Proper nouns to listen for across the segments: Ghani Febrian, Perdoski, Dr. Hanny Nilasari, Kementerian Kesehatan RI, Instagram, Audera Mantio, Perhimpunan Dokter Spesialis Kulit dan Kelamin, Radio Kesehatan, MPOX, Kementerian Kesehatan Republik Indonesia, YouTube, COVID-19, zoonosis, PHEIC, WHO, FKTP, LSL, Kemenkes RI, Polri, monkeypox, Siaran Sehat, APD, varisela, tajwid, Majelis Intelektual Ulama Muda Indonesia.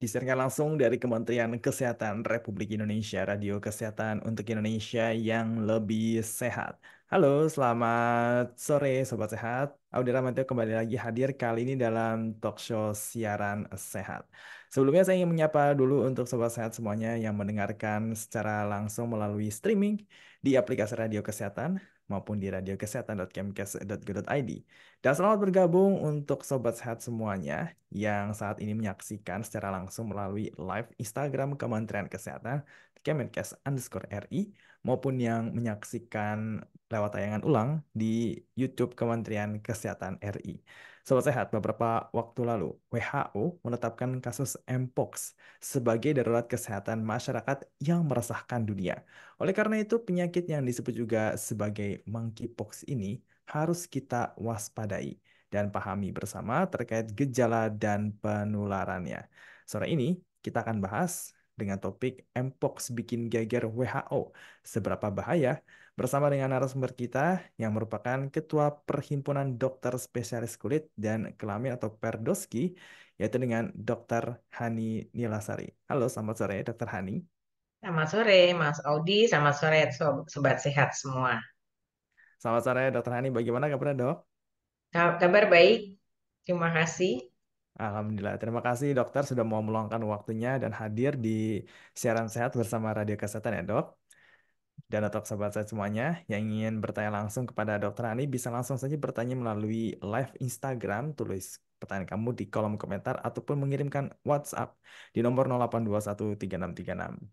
Disiarkan langsung dari Kementerian Kesehatan Republik Indonesia, Radio Kesehatan untuk Indonesia yang lebih sehat. Halo, selamat sore Sobat Sehat. Audera Mantio kembali lagi hadir kali ini dalam talkshow siaran sehat. Sebelumnya saya ingin menyapa dulu untuk Sobat Sehat semuanya yang mendengarkan secara langsung melalui streaming di aplikasi Radio Kesehatan maupun di radiokesehatan.kemkes.go.id. Dan selamat bergabung untuk Sobat Sehat semuanya yang saat ini menyaksikan secara langsung melalui live Instagram Kementerian Kesehatan Kemenkes_RI maupun yang menyaksikan lewat tayangan ulang di YouTube Kementerian Kesehatan RI. Sobat Sehat, beberapa waktu lalu WHO menetapkan kasus MPOX sebagai darurat kesehatan masyarakat yang meresahkan dunia. Oleh karena itu, penyakit yang disebut juga sebagai monkeypox ini harus kita waspadai dan pahami bersama terkait gejala dan penularannya. Sore ini kita akan bahas dengan topik MPOX bikin geger WHO, seberapa bahaya, bersama dengan narasumber kita yang merupakan Ketua Perhimpunan Dokter Spesialis Kulit dan Kelamin atau Perdoski, yaitu dengan Dr. Hanny Nilasari. Halo, selamat sore Dr. Hanny. Selamat sore Mas Audi, selamat sore Sobat Sehat semua. Selamat sore Dr. Hanny, bagaimana kabarnya Dok? Kabar baik, terima kasih. Alhamdulillah, terima kasih dokter sudah mau meluangkan waktunya dan hadir di siaran sehat bersama Radio Kesehatan ya dok. Dan untuk sahabat saya semuanya yang ingin bertanya langsung kepada dokter Hanny bisa langsung saja bertanya melalui live Instagram, tulis pertanyaan kamu di kolom komentar ataupun mengirimkan WhatsApp di nomor 082136362018.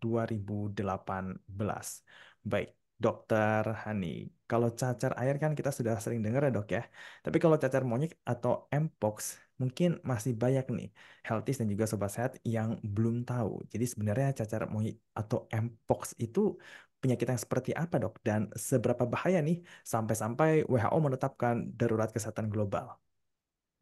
Baik. Dokter Hanny, kalau cacar air kan kita sudah sering dengar ya dok ya. Tapi kalau cacar monyet atau MPOX mungkin masih banyak nih healthies dan juga sobat sehat yang belum tahu. Jadi sebenarnya cacar monyet atau MPOX itu penyakit yang seperti apa dok? Dan seberapa bahaya nih sampai-sampai WHO menetapkan darurat kesehatan global?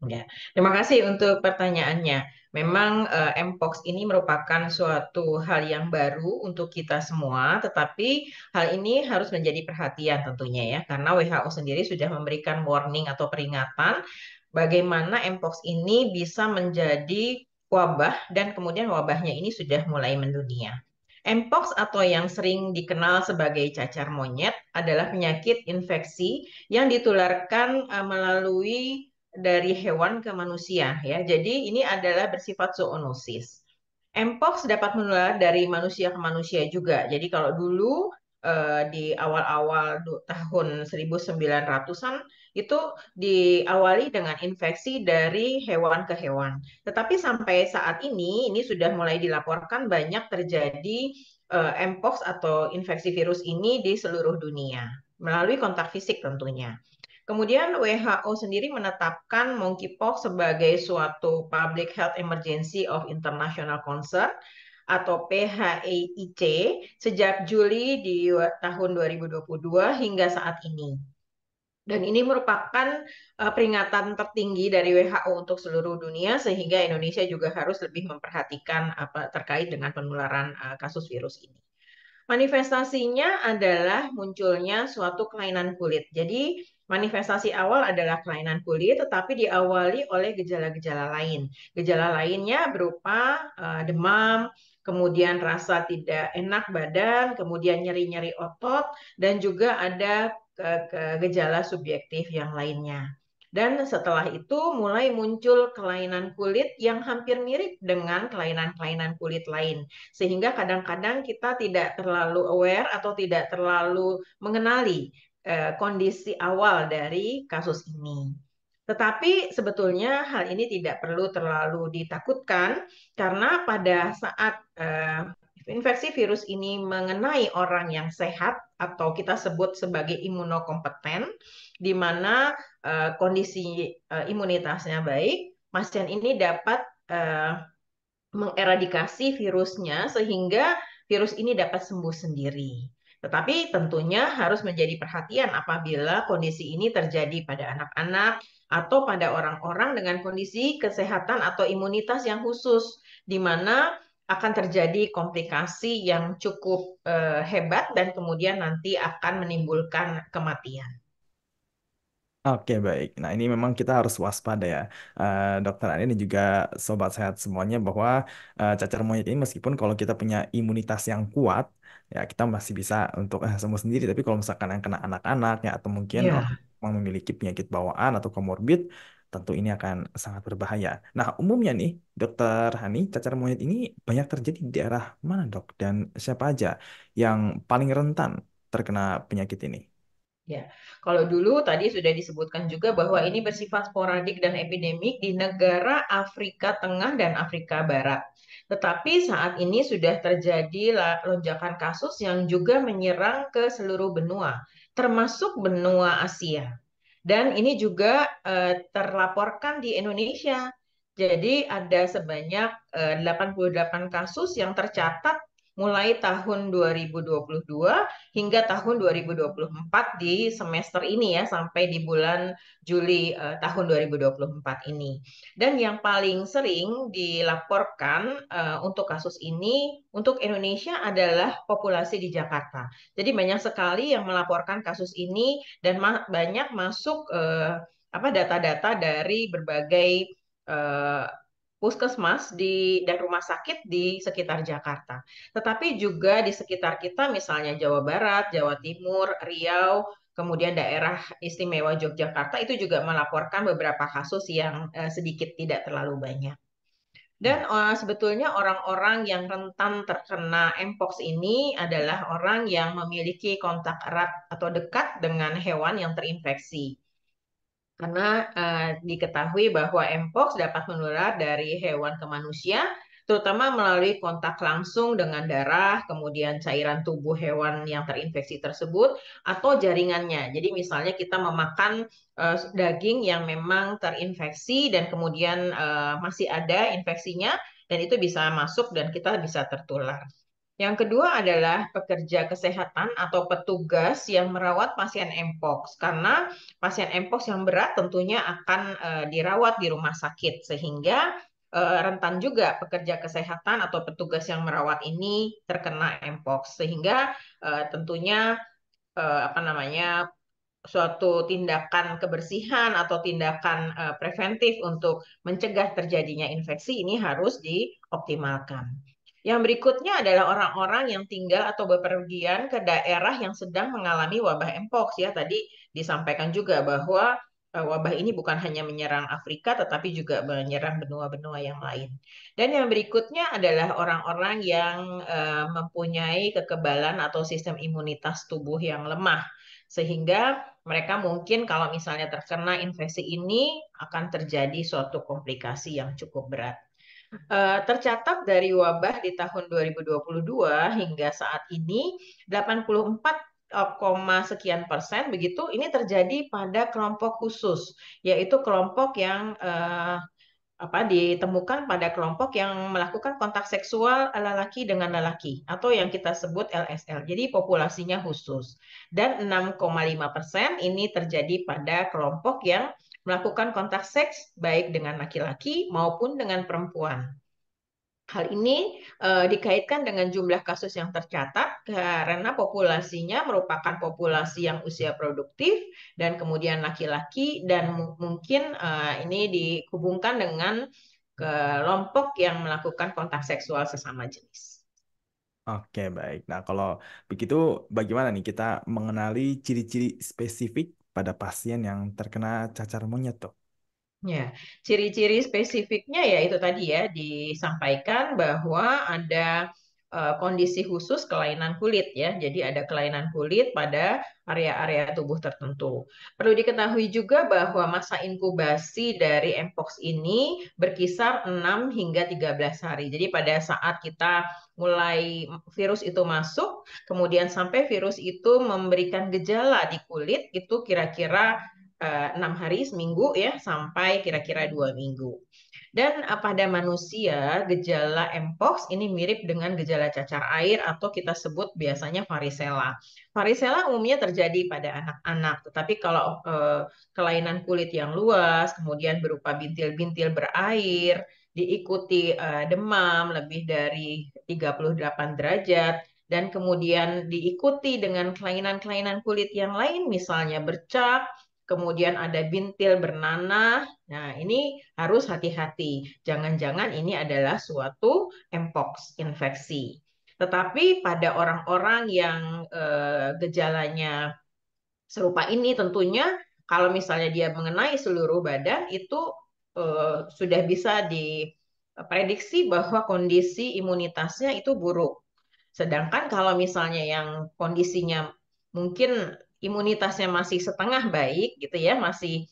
Ya, terima kasih untuk pertanyaannya. Memang MPOX ini merupakan suatu hal yang baru untuk kita semua, tetapi hal ini harus menjadi perhatian tentunya ya, karena WHO sendiri sudah memberikan warning atau peringatan bagaimana MPOX ini bisa menjadi wabah dan kemudian wabahnya ini sudah mulai mendunia. MPOX atau yang sering dikenal sebagai cacar monyet adalah penyakit infeksi yang ditularkan melalui dari hewan ke manusia ya. Jadi ini adalah bersifat zoonosis. MPOX dapat menular dari manusia ke manusia juga. Jadi kalau dulu di awal-awal tahun 1900-an itu diawali dengan infeksi dari hewan ke hewan. Tetapi sampai saat ini sudah mulai dilaporkan banyak terjadi MPOX atau infeksi virus ini di seluruh dunia melalui kontak fisik tentunya. Kemudian WHO sendiri menetapkan monkeypox sebagai suatu Public Health Emergency of International Concern atau PHEIC sejak Juli di tahun 2022 hingga saat ini. Dan ini merupakan peringatan tertinggi dari WHO untuk seluruh dunia sehingga Indonesia juga harus lebih memperhatikan apa terkait dengan penularan kasus virus ini. Manifestasinya adalah munculnya suatu kelainan kulit. Jadi manifestasi awal adalah kelainan kulit, tetapi diawali oleh gejala-gejala lain. Gejala lainnya berupa demam, kemudian rasa tidak enak badan, kemudian nyeri-nyeri otot, dan juga ada gejala subjektif yang lainnya. Dan setelah itu mulai muncul kelainan kulit yang hampir mirip dengan kelainan-kelainan kulit lain. Sehingga kadang-kadang kita tidak terlalu aware atau tidak terlalu mengenali kondisi awal dari kasus ini. Tetapi sebetulnya hal ini tidak perlu terlalu ditakutkan karena pada saat infeksi virus ini mengenai orang yang sehat atau kita sebut sebagai imunokompeten, di mana kondisi imunitasnya baik, pasien ini dapat mengeradikasi virusnya sehingga virus ini dapat sembuh sendiri. Tetapi tentunya harus menjadi perhatian apabila kondisi ini terjadi pada anak-anak atau pada orang-orang dengan kondisi kesehatan atau imunitas yang khusus, di mana akan terjadi komplikasi yang cukup hebat dan kemudian nanti akan menimbulkan kematian. Oke, baik. Nah, ini memang kita harus waspada ya, Dokter Ani dan juga sobat sehat semuanya, bahwa cacar monyet ini meskipun kalau kita punya imunitas yang kuat, ya kita masih bisa untuk sembuh sendiri. Tapi kalau misalkan yang kena anak-anaknya atau mungkin orang Ya. yang memiliki penyakit bawaan atau komorbid, tentu ini akan sangat berbahaya. Nah, umumnya nih, Dokter Hani, cacar monyet ini banyak terjadi di daerah mana, Dok? Dan siapa aja yang paling rentan terkena penyakit ini? Ya, kalau dulu tadi sudah disebutkan juga bahwa ini bersifat sporadik dan epidemik di negara Afrika Tengah dan Afrika Barat. Tetapi saat ini sudah terjadi lonjakan kasus yang juga menyerang ke seluruh benua, termasuk benua Asia. Dan ini juga terlaporkan di Indonesia. Jadi ada sebanyak 88 kasus yang tercatat mulai tahun 2022 hingga tahun 2024 di semester ini ya sampai di bulan Juli tahun 2024 ini. Dan yang paling sering dilaporkan untuk kasus ini untuk Indonesia adalah populasi di Jakarta. Jadi banyak sekali yang melaporkan kasus ini dan banyak masuk data-data dari berbagai eh, puskesmas dan rumah sakit di sekitar Jakarta. Tetapi juga di sekitar kita misalnya Jawa Barat, Jawa Timur, Riau, kemudian daerah istimewa Yogyakarta itu juga melaporkan beberapa kasus yang sedikit tidak terlalu banyak. Dan sebetulnya orang-orang yang rentan terkena MPOX ini adalah orang yang memiliki kontak erat atau dekat dengan hewan yang terinfeksi. Karena diketahui bahwa MPOX dapat menular dari hewan ke manusia, terutama melalui kontak langsung dengan darah, kemudian cairan tubuh hewan yang terinfeksi tersebut, atau jaringannya. Jadi misalnya kita memakan daging yang memang terinfeksi dan kemudian masih ada infeksinya, dan itu bisa masuk dan kita bisa tertular. Yang kedua adalah pekerja kesehatan atau petugas yang merawat pasien MPOX. Karena pasien MPOX yang berat tentunya akan dirawat di rumah sakit. Sehingga rentan juga pekerja kesehatan atau petugas yang merawat ini terkena MPOX. Sehingga tentunya suatu tindakan kebersihan atau tindakan preventif untuk mencegah terjadinya infeksi ini harus dioptimalkan. Yang berikutnya adalah orang-orang yang tinggal atau bepergian ke daerah yang sedang mengalami wabah MPOX ya. Tadi disampaikan juga bahwa wabah ini bukan hanya menyerang Afrika tetapi juga menyerang benua-benua yang lain. Dan yang berikutnya adalah orang-orang yang mempunyai kekebalan atau sistem imunitas tubuh yang lemah. Sehingga mereka mungkin kalau misalnya terkena infeksi ini akan terjadi suatu komplikasi yang cukup berat. Tercatat dari wabah di tahun 2022 hingga saat ini 84,sekian persen begitu ini terjadi pada kelompok khusus yaitu kelompok yang ditemukan pada kelompok yang melakukan kontak seksual lelaki dengan lelaki atau yang kita sebut LSL. Jadi populasinya khusus dan 6,5% ini terjadi pada kelompok yang melakukan kontak seks baik dengan laki-laki maupun dengan perempuan. Hal ini dikaitkan dengan jumlah kasus yang tercatat karena populasinya merupakan populasi yang usia produktif dan kemudian laki-laki dan mungkin ini dihubungkan dengan kelompok yang melakukan kontak seksual sesama jenis. Oke, baik. Nah, kalau begitu bagaimana nih kita mengenali ciri-ciri spesifik pada pasien yang terkena cacar monyet tuh? Ya, ciri-ciri spesifiknya ya itu tadi ya disampaikan bahwa ada kondisi khusus kelainan kulit ya. Jadi ada kelainan kulit pada area-area tubuh tertentu. Perlu diketahui juga bahwa masa inkubasi dari MPOX ini berkisar 6 hingga 13 hari. Jadi pada saat kita mulai virus itu masuk, kemudian sampai virus itu memberikan gejala di kulit itu kira-kira 6 hari seminggu ya sampai kira-kira 2 minggu. Dan pada manusia gejala MPOX ini mirip dengan gejala cacar air atau kita sebut biasanya varisela. Varisela umumnya terjadi pada anak-anak, tetapi kalau kelainan kulit yang luas, kemudian berupa bintil-bintil berair, diikuti demam lebih dari 38 derajat, dan kemudian diikuti dengan kelainan-kelainan kulit yang lain misalnya bercak, kemudian ada bintil bernanah. Nah, ini harus hati-hati. Jangan-jangan ini adalah suatu MPOX infeksi. Tetapi pada orang-orang yang gejalanya serupa ini tentunya kalau misalnya dia mengenai seluruh badan itu sudah bisa diprediksi bahwa kondisi imunitasnya itu buruk. Sedangkan kalau misalnya yang kondisinya mungkin imunitasnya masih setengah baik gitu ya, masih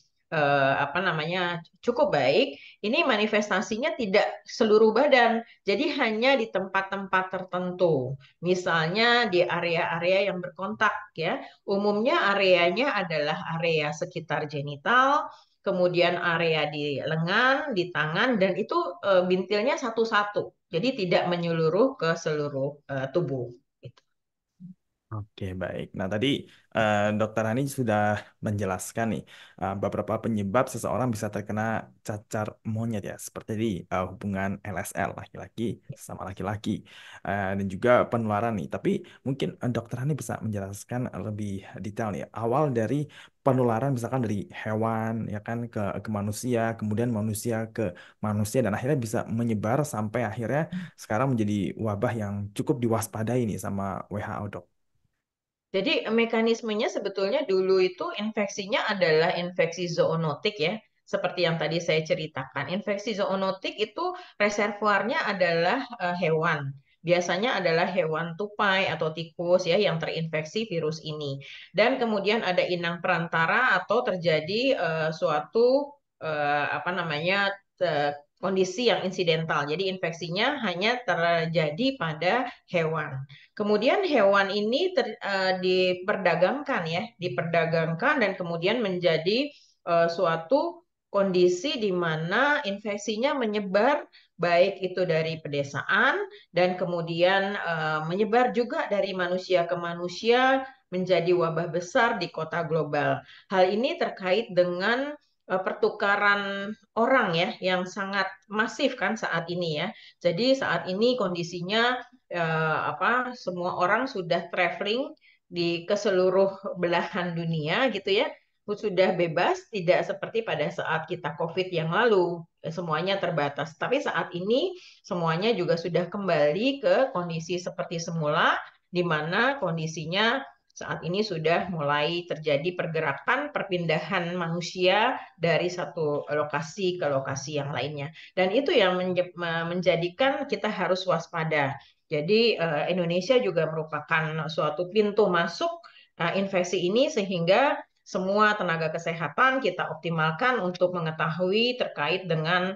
cukup baik, ini manifestasinya tidak seluruh badan. Jadi hanya di tempat-tempat tertentu. Misalnya di area-area yang berkontak ya. Umumnya areanya adalah area sekitar genital, kemudian area di lengan, di tangan, dan itu bintilnya satu-satu. Jadi tidak menyeluruh ke seluruh tubuh. Gitu. Oke, baik. Nah, tadi Dr. Hanny sudah menjelaskan nih beberapa penyebab seseorang bisa terkena cacar monyet ya, seperti di hubungan LSL laki-laki sama laki-laki dan juga penularan nih. Tapi mungkin Dr. Hanny bisa menjelaskan lebih detail nih awal dari penularan misalkan dari hewan ya kan ke manusia, kemudian manusia ke manusia dan akhirnya bisa menyebar sampai akhirnya sekarang menjadi wabah yang cukup diwaspadai nih sama WHO, Dok. Jadi mekanismenya sebetulnya dulu itu infeksinya adalah infeksi zoonotik ya, seperti yang tadi saya ceritakan. Infeksi zoonotik itu reservoirnya adalah hewan. Biasanya adalah hewan tupai atau tikus ya yang terinfeksi virus ini. Dan kemudian ada inang perantara atau terjadi suatu kondisi yang insidental. Jadi infeksinya hanya terjadi pada hewan. Kemudian hewan ini diperdagangkan ya, diperdagangkan dan kemudian menjadi suatu kondisi di mana infeksinya menyebar baik itu dari pedesaan dan kemudian menyebar juga dari manusia ke manusia menjadi wabah besar di kota global. Hal ini terkait dengan pertukaran orang ya yang sangat masif kan saat ini ya. Jadi saat ini kondisinya semua orang sudah traveling ke seluruh belahan dunia gitu ya. Sudah bebas, tidak seperti pada saat kita COVID yang lalu, semuanya terbatas. Tapi saat ini semuanya juga sudah kembali ke kondisi seperti semula, di mana kondisinya saat ini sudah mulai terjadi pergerakan, perpindahan manusia dari satu lokasi ke lokasi yang lainnya. Dan itu yang menjadikan kita harus waspada. Jadi Indonesia juga merupakan suatu pintu masuk infeksi ini sehingga semua tenaga kesehatan kita optimalkan untuk mengetahui terkait dengan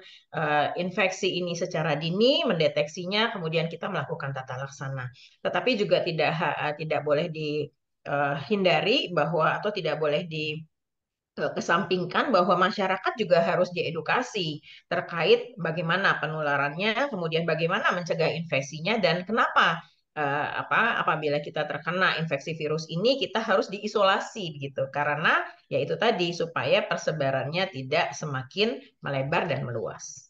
infeksi ini secara dini, mendeteksinya, kemudian kita melakukan tata laksana. Tetapi juga tidak boleh dihindari bahwa atau tidak boleh dikesampingkan bahwa masyarakat juga harus diedukasi terkait bagaimana penularannya, kemudian bagaimana mencegah infeksinya dan kenapa apabila kita terkena infeksi virus ini kita harus diisolasi gitu karena yaitu tadi supaya persebarannya tidak semakin melebar dan meluas.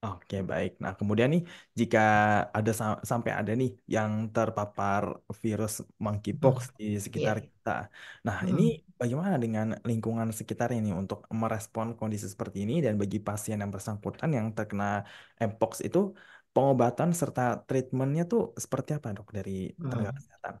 Oke, baik. Nah, kemudian nih jika ada sampai ada nih yang terpapar virus monkeypox di sekitar kita. Nah, ini bagaimana dengan lingkungan sekitarnya nih untuk merespon kondisi seperti ini dan bagi pasien yang bersangkutan yang terkena MPOX itu pengobatan serta treatmentnya tuh seperti apa, Dok, dari tenaga kesehatan?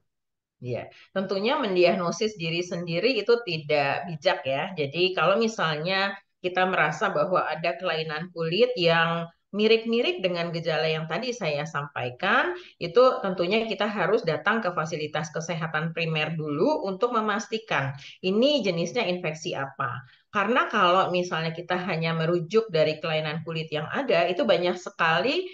Iya, tentunya mendiagnosis diri sendiri itu tidak bijak ya. Jadi kalau misalnya kita merasa bahwa ada kelainan kulit yang mirip-mirip dengan gejala yang tadi saya sampaikan, itu tentunya kita harus datang ke fasilitas kesehatan primer dulu untuk memastikan ini jenisnya infeksi apa. Karena kalau misalnya kita hanya merujuk dari kelainan kulit yang ada, itu banyak sekali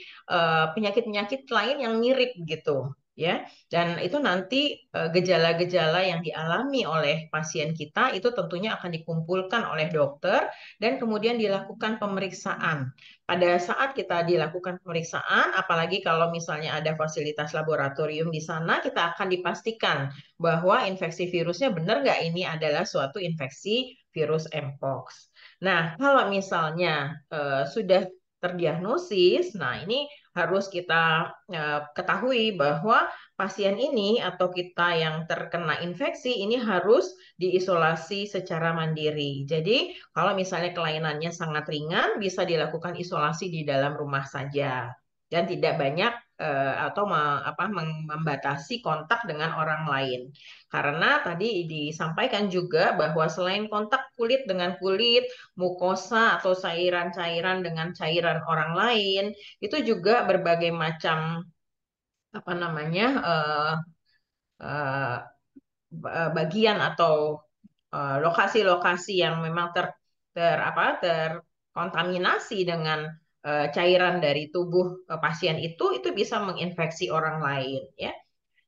penyakit-penyakit lain yang mirip gitu ya. Dan itu nanti gejala-gejala yang dialami oleh pasien kita itu tentunya akan dikumpulkan oleh dokter dan kemudian dilakukan pemeriksaan. Pada saat kita dilakukan pemeriksaan, apalagi kalau misalnya ada fasilitas laboratorium di sana, kita akan dipastikan bahwa infeksi virusnya benar nggak ini adalah suatu infeksi virus MPOX. Nah, kalau misalnya sudah terdiagnosis, nah ini harus kita ketahui bahwa pasien ini atau kita yang terkena infeksi ini harus diisolasi secara mandiri. Jadi kalau misalnya kelainannya sangat ringan, bisa dilakukan isolasi di dalam rumah saja dan tidak banyak atau membatasi kontak dengan orang lain. Karena tadi disampaikan juga bahwa selain kontak kulit dengan kulit, mukosa atau cairan-cairan dengan cairan orang lain, itu juga berbagai macam bagian atau lokasi-lokasi yang memang terkontaminasi dengan cairan dari tubuh pasien itu bisa menginfeksi orang lain, ya.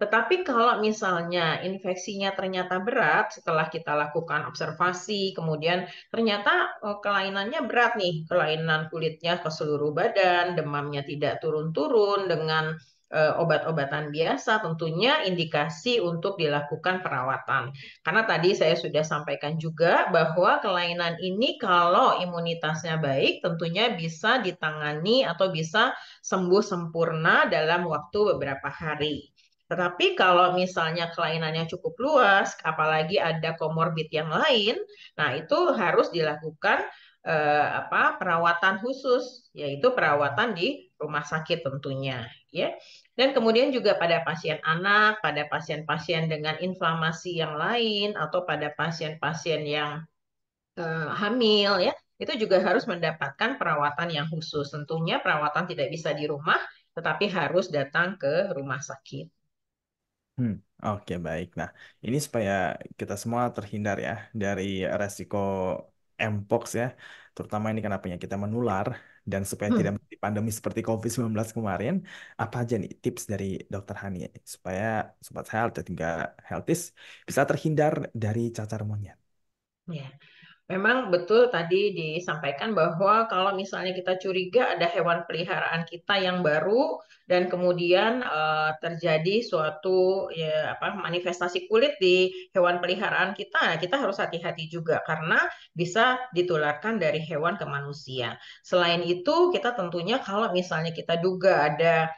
Tetapi kalau misalnya infeksinya ternyata berat, setelah kita lakukan observasi, kemudian ternyata kelainannya berat nih, kelainan kulitnya ke seluruh badan, demamnya tidak turun-turun dengan obat-obatan biasa, tentunya indikasi untuk dilakukan perawatan. Karena tadi saya sudah sampaikan juga bahwa kelainan ini kalau imunitasnya baik tentunya bisa ditangani atau bisa sembuh sempurna dalam waktu beberapa hari. Tetapi kalau misalnya kelainannya cukup luas, apalagi ada komorbid yang lain, nah itu harus dilakukan perawatan khusus, yaitu perawatan di rumah sakit tentunya, ya. Dan kemudian juga pada pasien anak, pada pasien-pasien dengan inflamasi yang lain, atau pada pasien-pasien yang hamil, ya, itu juga harus mendapatkan perawatan yang khusus. Tentunya perawatan tidak bisa di rumah, tetapi harus datang ke rumah sakit. Oke, baik. Nah, ini supaya kita semua terhindar ya dari resiko MPOX ya, terutama ini karena penyakitnya menular, dan supaya tidak menjadi pandemi seperti COVID-19 kemarin, apa aja nih tips dari Dr. Hanny supaya sobat health dan juga healthies bisa terhindar dari cacar monyet? Ya, memang betul tadi disampaikan bahwa kalau misalnya kita curiga ada hewan peliharaan kita yang baru dan kemudian terjadi suatu manifestasi kulit di hewan peliharaan kita harus hati-hati juga karena bisa ditularkan dari hewan ke manusia. Selain itu, kita tentunya kalau misalnya kita duga ada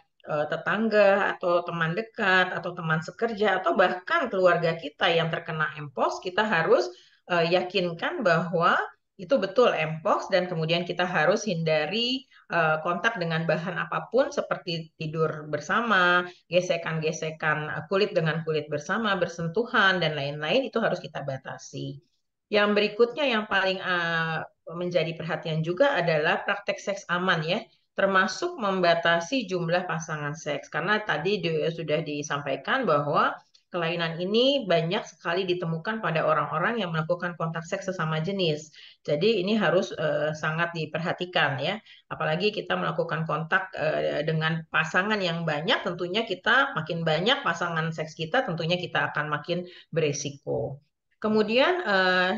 tetangga atau teman dekat atau teman sekerja atau bahkan keluarga kita yang terkena MPOX, kita harus yakinkan bahwa itu betul MPOX dan kemudian kita harus hindari kontak dengan bahan apapun seperti tidur bersama, gesekan-gesekan kulit dengan kulit bersama, bersentuhan, dan lain-lain itu harus kita batasi. Yang berikutnya yang paling menjadi perhatian juga adalah praktek seks aman ya, termasuk membatasi jumlah pasangan seks. Karena tadi sudah disampaikan bahwa kelainan ini banyak sekali ditemukan pada orang-orang yang melakukan kontak seks sesama jenis. Jadi ini harus sangat diperhatikan ya. Apalagi kita melakukan kontak dengan pasangan yang banyak, tentunya kita makin banyak pasangan seks kita, tentunya kita akan makin beresiko. Kemudian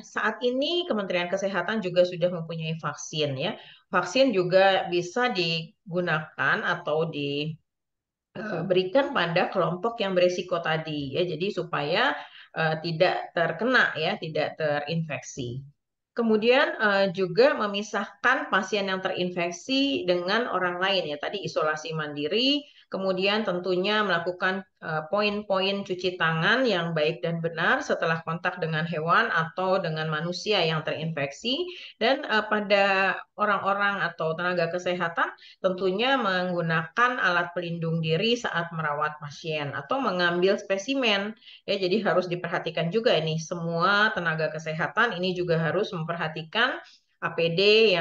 saat ini Kementerian Kesehatan juga sudah mempunyai vaksin ya. Vaksin juga bisa digunakan atau diberikan pada kelompok yang berisiko tadi ya, jadi supaya tidak terkena ya, tidak terinfeksi. Kemudian juga memisahkan pasien yang terinfeksi dengan orang lain ya, tadi isolasi mandiri, kemudian tentunya melakukan poin-poin cuci tangan yang baik dan benar setelah kontak dengan hewan atau dengan manusia yang terinfeksi, dan pada orang-orang atau tenaga kesehatan tentunya menggunakan alat pelindung diri saat merawat pasien atau mengambil spesimen ya, jadi harus diperhatikan juga ini semua tenaga kesehatan ini juga harus memperhatikan APD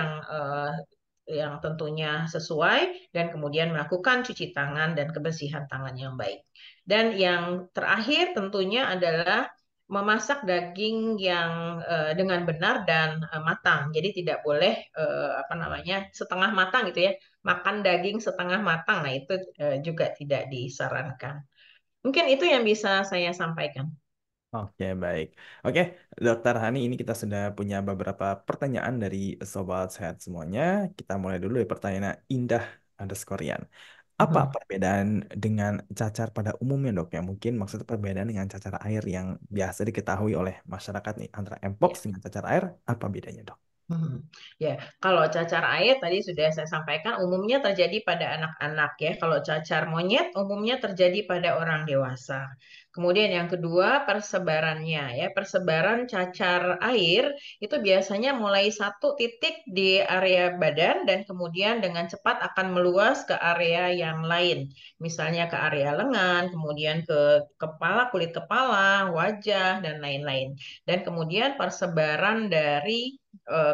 yang tentunya sesuai dan kemudian melakukan cuci tangan dan kebersihan tangan yang baik. Dan yang terakhir tentunya adalah memasak daging yang dengan benar dan matang. Jadi tidak boleh setengah matang gitu ya. Makan daging setengah matang, nah itu juga tidak disarankan. Mungkin itu yang bisa saya sampaikan. Oke, baik. Oke, Dr. Hanny, ini kita sudah punya beberapa pertanyaan dari Sobat Sehat semuanya. Kita mulai dulu dari pertanyaan Indah_Rian. Apa perbedaan dengan cacar pada umumnya, dok? Ya, mungkin maksudnya perbedaan dengan cacar air yang biasa diketahui oleh masyarakat nih, antara MPOX dengan cacar air, apa bedanya, dok? Ya, kalau cacar air tadi sudah saya sampaikan umumnya terjadi pada anak-anak ya. Kalau cacar monyet umumnya terjadi pada orang dewasa. Kemudian yang kedua persebarannya ya. Persebaran cacar air itu biasanya mulai satu titik di area badan dan kemudian dengan cepat akan meluas ke area yang lain. Misalnya ke area lengan, kemudian ke kepala, kulit kepala, wajah dan lain-lain. Dan kemudian persebaran dari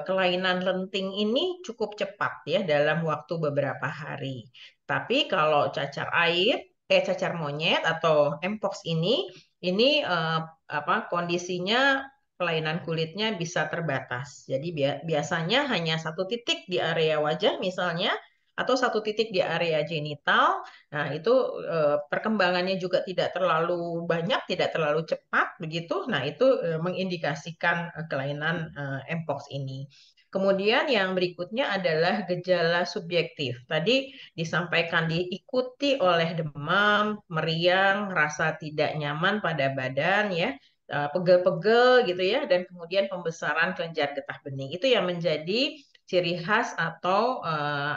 kelainan lenting ini cukup cepat ya dalam waktu beberapa hari. Tapi kalau cacar monyet atau MPOX ini apa kondisinya kelainan kulitnya bisa terbatas. Jadi biasanya hanya satu titik di area wajah misalnya atau satu titik di area genital. Nah, itu perkembangannya juga tidak terlalu banyak, tidak terlalu cepat begitu. Nah, itu mengindikasikan kelainan MPOX ini. Kemudian yang berikutnya adalah gejala subjektif. Tadi disampaikan diikuti oleh demam, meriang, rasa tidak nyaman pada badan ya, pegel-pegel gitu ya, dan kemudian pembesaran kelenjar getah bening. Itu yang menjadi ciri khas atau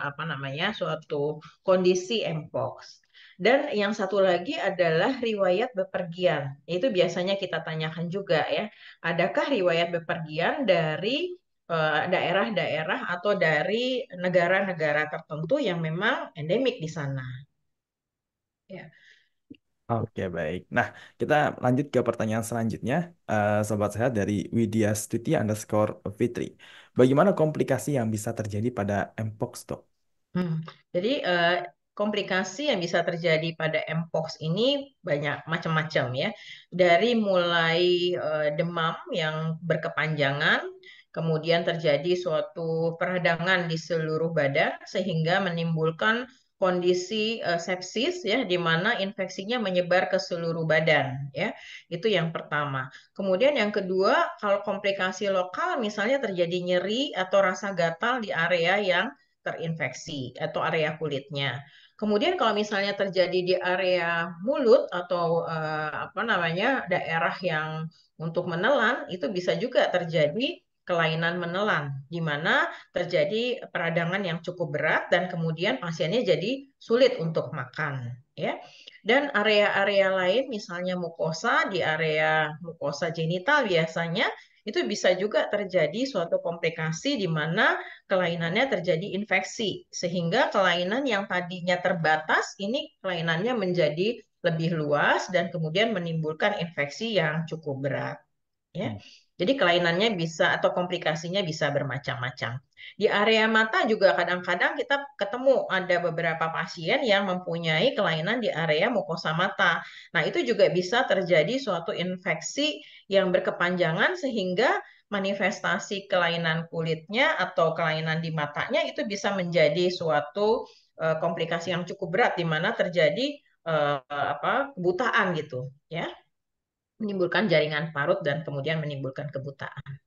apa namanya suatu kondisi MPOX. Dan yang satu lagi adalah riwayat bepergian. Itu biasanya kita tanyakan juga ya, adakah riwayat bepergian dari daerah-daerah atau dari negara-negara tertentu yang memang endemik di sana. Ya. Oke, baik. Nah, kita lanjut ke pertanyaan selanjutnya, Sobat Sehat, dari Widya Stuti _Fitri. Bagaimana komplikasi yang bisa terjadi pada MPOX, Dok? Jadi, komplikasi yang bisa terjadi pada MPOX ini banyak macam-macam ya. Dari mulai demam yang berkepanjangan, kemudian terjadi suatu peradangan di seluruh badan sehingga menimbulkan kondisi sepsis ya, di mana infeksinya menyebar ke seluruh badan ya, itu yang pertama. Kemudian yang kedua, kalau komplikasi lokal misalnya terjadi nyeri atau rasa gatal di area yang terinfeksi atau area kulitnya. Kemudian kalau misalnya terjadi di area mulut atau apa namanya daerah yang untuk menelan, itu bisa juga terjadi kelainan menelan, di mana terjadi peradangan yang cukup berat dan kemudian pasiennya jadi sulit untuk makan, ya. Dan area-area lain, misalnya mukosa, di area mukosa genital biasanya itu bisa juga terjadi suatu komplikasi di mana kelainannya terjadi infeksi, sehingga kelainan yang tadinya terbatas ini kelainannya menjadi lebih luas dan kemudian menimbulkan infeksi yang cukup berat, ya. Jadi kelainannya bisa atau komplikasinya bisa bermacam-macam. Di area mata juga kadang-kadang kita ketemu ada beberapa pasien yang mempunyai kelainan di area mukosa mata. Nah, itu juga bisa terjadi suatu infeksi yang berkepanjangan sehingga manifestasi kelainan kulitnya atau kelainan di matanya itu bisa menjadi suatu komplikasi yang cukup berat di mana terjadi apa kebutaan gitu, ya. Menimbulkan jaringan parut dan kemudian menimbulkan kebutaan.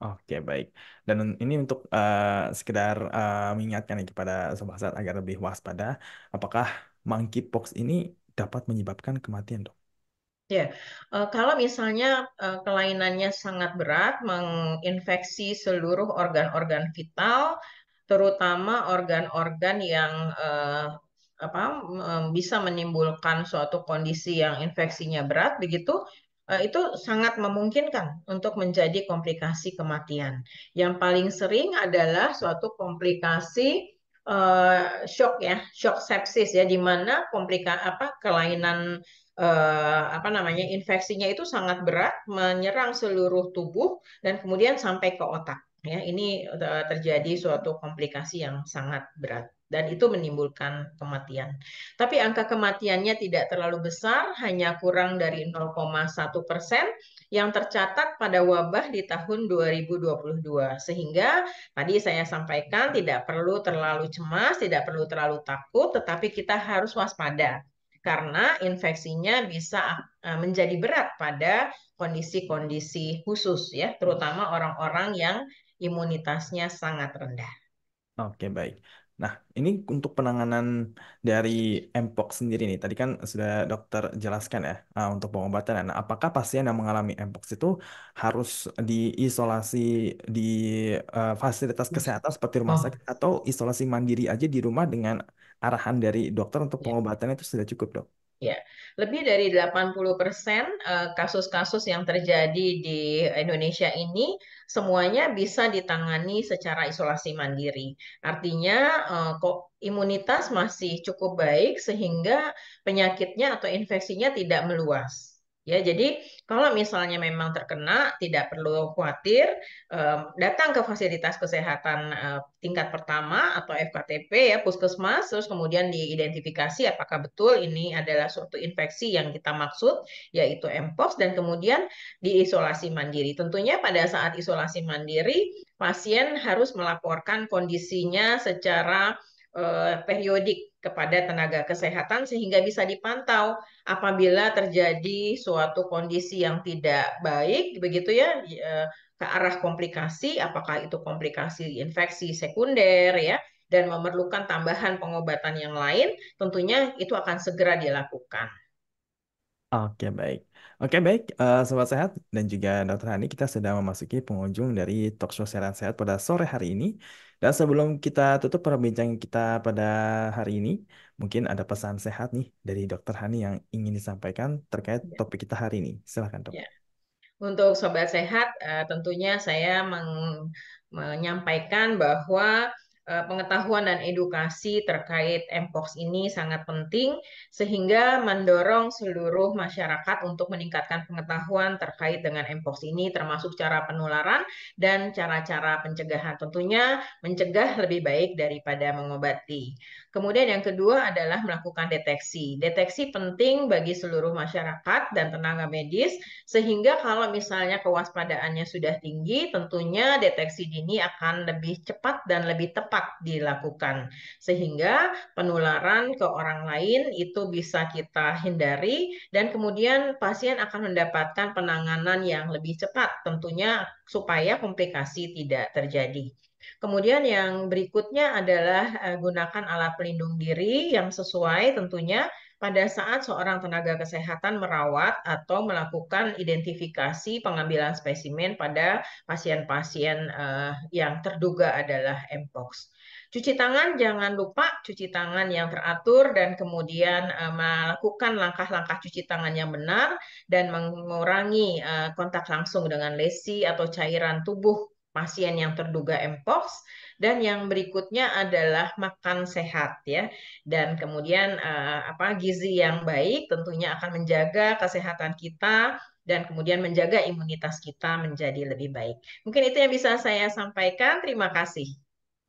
Oke, baik. Dan ini untuk sekedar mengingatkan kepada Sobat Sehat agar lebih waspada, apakah monkeypox ini dapat menyebabkan kematian, Dok? Ya, kalau misalnya kelainannya sangat berat, menginfeksi seluruh organ-organ vital, terutama organ-organ yang apa bisa menimbulkan suatu kondisi yang infeksinya berat begitu, itu sangat memungkinkan untuk menjadi komplikasi kematian. Yang paling sering adalah suatu komplikasi shock ya, shock sepsis ya, di mana kelainan apa namanya infeksinya itu sangat berat menyerang seluruh tubuh dan kemudian sampai ke otak ya. Ini terjadi suatu komplikasi yang sangat berat dan itu menimbulkan kematian. Tapi angka kematiannya tidak terlalu besar, hanya kurang dari 0,1% yang tercatat pada wabah di tahun 2022. Sehingga tadi saya sampaikan tidak perlu terlalu cemas, tidak perlu terlalu takut, tetapi kita harus waspada karena infeksinya bisa menjadi berat pada kondisi-kondisi khusus ya, terutama orang-orang yang imunitasnya sangat rendah. Oke, baik. Nah, ini untuk penanganan dari MPOX sendiri nih. Tadi kan sudah dokter jelaskan ya untuk pengobatan. Nah, apakah pasien yang mengalami MPOX itu harus diisolasi di fasilitas kesehatan seperti rumah sakit atau isolasi mandiri aja di rumah dengan arahan dari dokter untuk pengobatannya itu sudah cukup, Dok? Ya, lebih dari 80% kasus-kasus yang terjadi di Indonesia ini semuanya bisa ditangani secara isolasi mandiri. Artinya imunitas masih cukup baik sehingga penyakitnya atau infeksinya tidak meluas. Ya, jadi kalau misalnya memang terkena, tidak perlu khawatir, datang ke fasilitas kesehatan tingkat pertama atau FKTP, ya, puskesmas, terus kemudian diidentifikasi apakah betul ini adalah suatu infeksi yang kita maksud, yaitu MPOX, dan kemudian diisolasi mandiri. Tentunya pada saat isolasi mandiri, pasien harus melaporkan kondisinya secara periodik kepada tenaga kesehatan sehingga bisa dipantau apabila terjadi suatu kondisi yang tidak baik, begitu ya, ke arah komplikasi, apakah itu komplikasi infeksi sekunder ya, dan memerlukan tambahan pengobatan yang lain, tentunya itu akan segera dilakukan. Oke, baik. Oke, baik, Sobat Sehat dan juga Dr. Hanny, kita sudah memasuki penghujung dari Talkshow Siaran Sehat pada sore hari ini. Dan sebelum kita tutup perbincangan kita pada hari ini, mungkin ada pesan sehat nih dari Dr. Hanny yang ingin disampaikan terkait topik kita hari ini. Silakan, Dok. Untuk Sobat Sehat, tentunya saya menyampaikan bahwa pengetahuan dan edukasi terkait MPOX ini sangat penting sehingga mendorong seluruh masyarakat untuk meningkatkan pengetahuan terkait dengan MPOX ini, termasuk cara penularan dan cara-cara pencegahan. Tentunya mencegah lebih baik daripada mengobati. Kemudian yang kedua adalah melakukan deteksi. Deteksi penting bagi seluruh masyarakat dan tenaga medis sehingga kalau misalnya kewaspadaannya sudah tinggi, tentunya deteksi dini akan lebih cepat dan lebih tepat dilakukan sehingga penularan ke orang lain itu bisa kita hindari dan kemudian pasien akan mendapatkan penanganan yang lebih cepat tentunya supaya komplikasi tidak terjadi. Kemudian yang berikutnya adalah gunakan alat pelindung diri yang sesuai tentunya pada saat seorang tenaga kesehatan merawat atau melakukan identifikasi pengambilan spesimen pada pasien-pasien yang terduga adalah MPOX. Cuci tangan, jangan lupa cuci tangan yang teratur dan kemudian melakukan langkah-langkah cuci tangan yang benar dan mengurangi kontak langsung dengan lesi atau cairan tubuh pasien yang terduga MPOX. Dan yang berikutnya adalah makan sehat ya. Dan kemudian gizi yang baik tentunya akan menjaga kesehatan kita dan kemudian menjaga imunitas kita menjadi lebih baik. Mungkin itu yang bisa saya sampaikan. Terima kasih.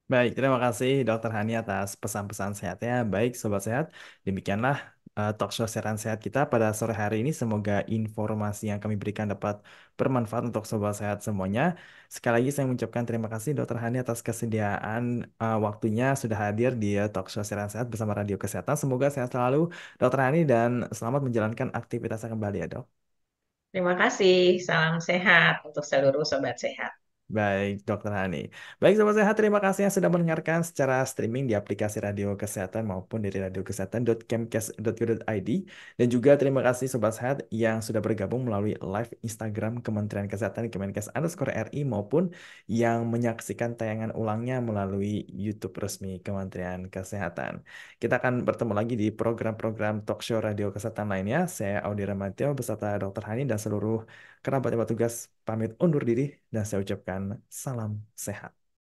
Baik, terima kasih Dr. Hanny atas pesan-pesan sehatnya. Baik, Sobat Sehat, demikianlah Talkshow Siaran Sehat kita pada sore hari ini. Semoga informasi yang kami berikan dapat bermanfaat untuk Sobat Sehat semuanya. Sekali lagi saya mengucapkan terima kasih Dr. Hanny atas kesediaan waktunya sudah hadir di Talkshow Siaran Sehat bersama Radio Kesehatan. Semoga sehat selalu Dr. Hanny dan selamat menjalankan aktivitasnya kembali ya, Dok. Terima kasih. Salam sehat untuk seluruh Sobat Sehat. Baik, Dr. Hanny. Baik, Sobat Sehat, terima kasih yang sudah mendengarkan secara streaming di aplikasi Radio Kesehatan maupun dari radiokesehatan.kemkes.go.id. Dan juga terima kasih Sobat Sehat yang sudah bergabung melalui live Instagram Kementerian Kesehatan Kemenkes_RI maupun yang menyaksikan tayangan ulangnya melalui YouTube resmi Kementerian Kesehatan. Kita akan bertemu lagi di program-program talkshow Radio Kesehatan lainnya. Saya Audera Mantio beserta Dr. Hanny dan seluruh kerabat yang bertugas pamit undur diri dan saya ucapkan salam sehat.